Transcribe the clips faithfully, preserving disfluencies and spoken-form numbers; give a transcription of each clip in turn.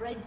Red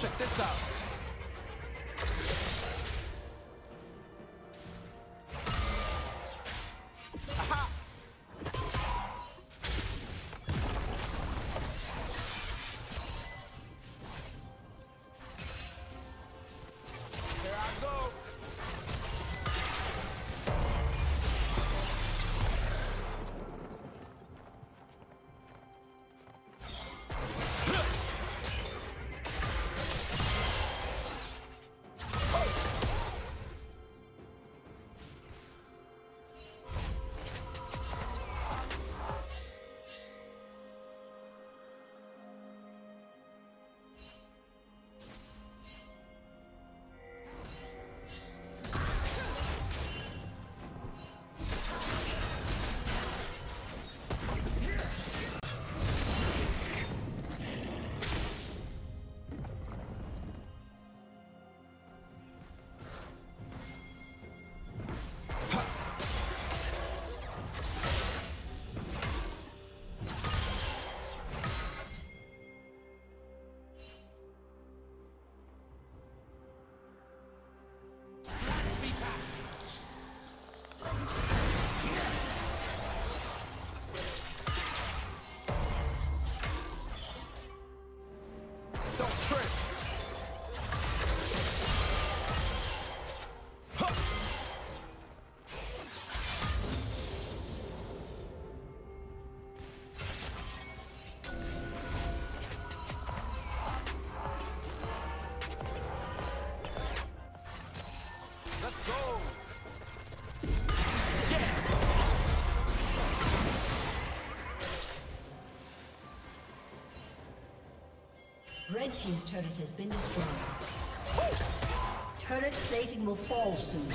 Check this out. Red team's turret has been destroyed. Turret plating will fall soon.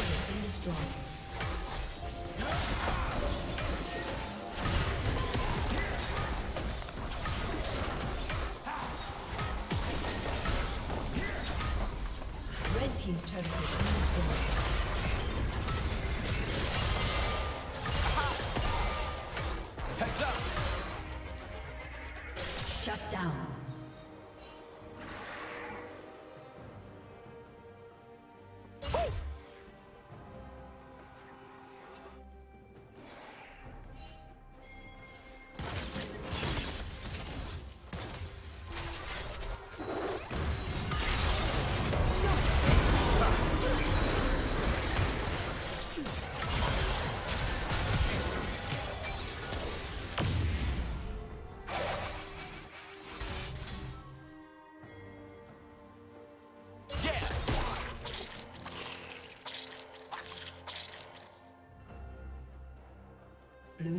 Team's turn to destroy. Blue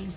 team's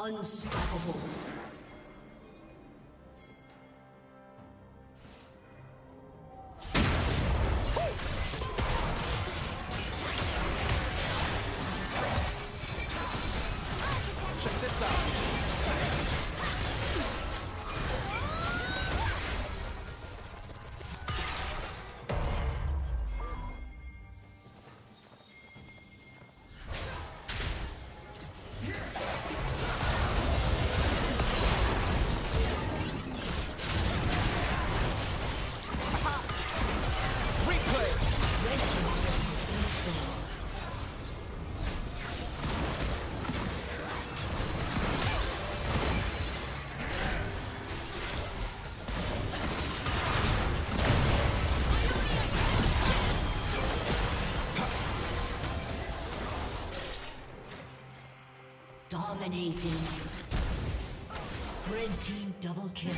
Unstoppable. Check this out. Dominating. Red team double kill.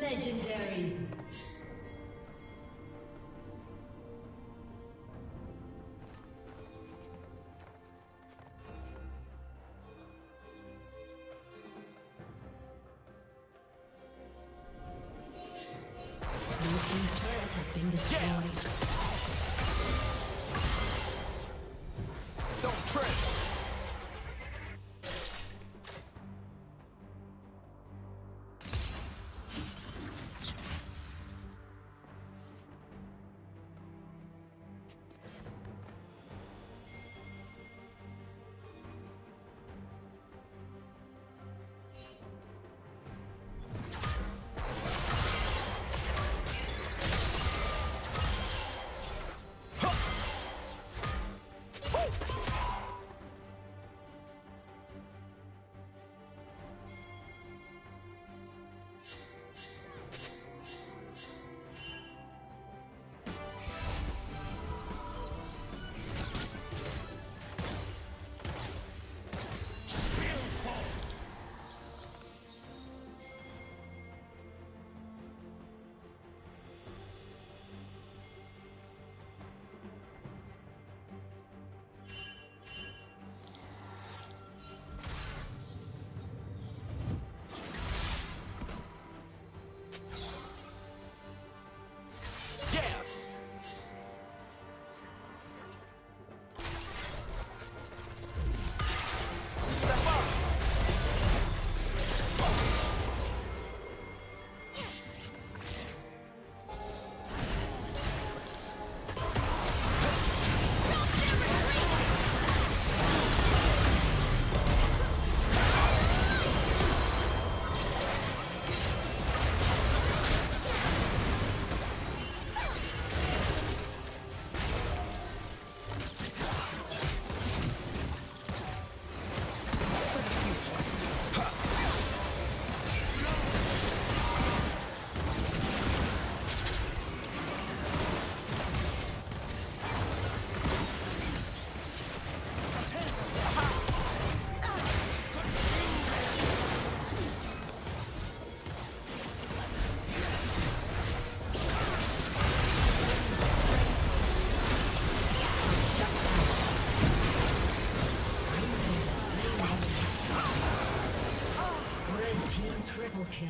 Legendary. Blue team's turret has been destroyed. Yeah. Don't trip. Team triple kill.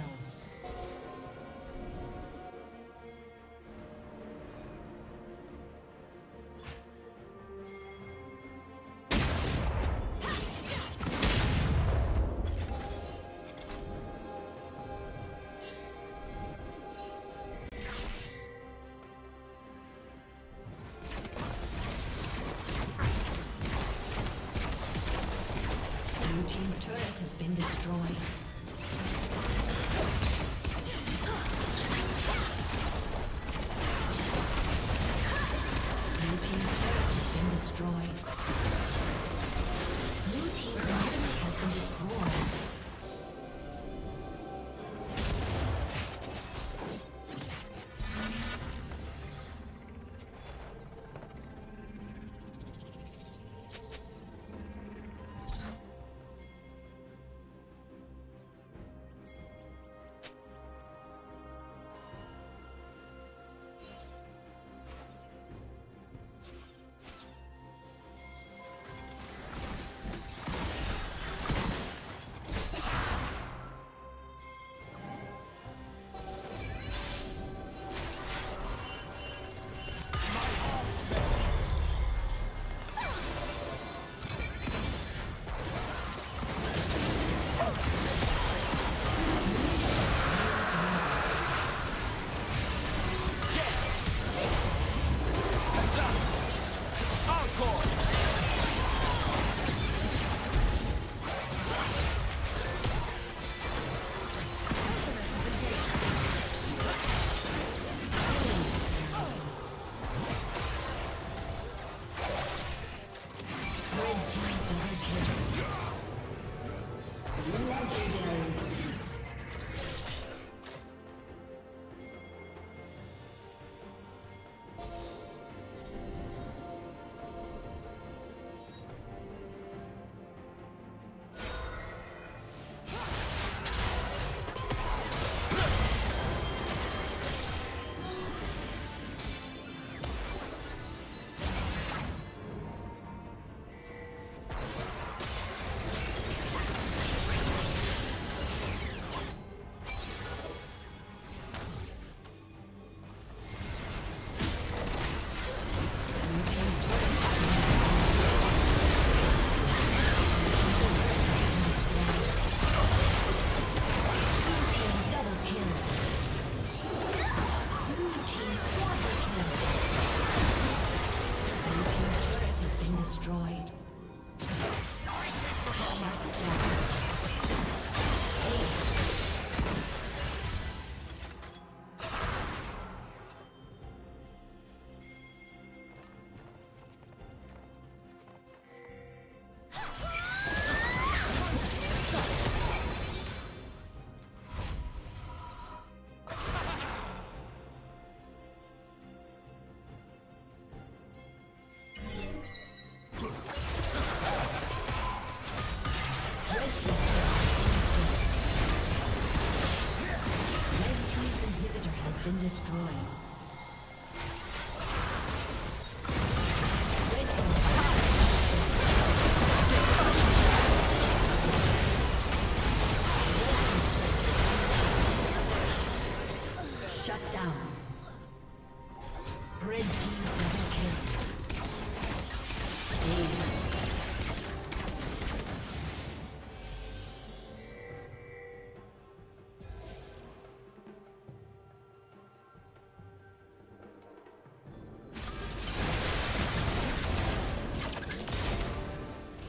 Destroyed.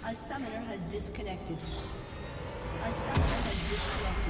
A summoner has disconnected. A summoner has disconnected.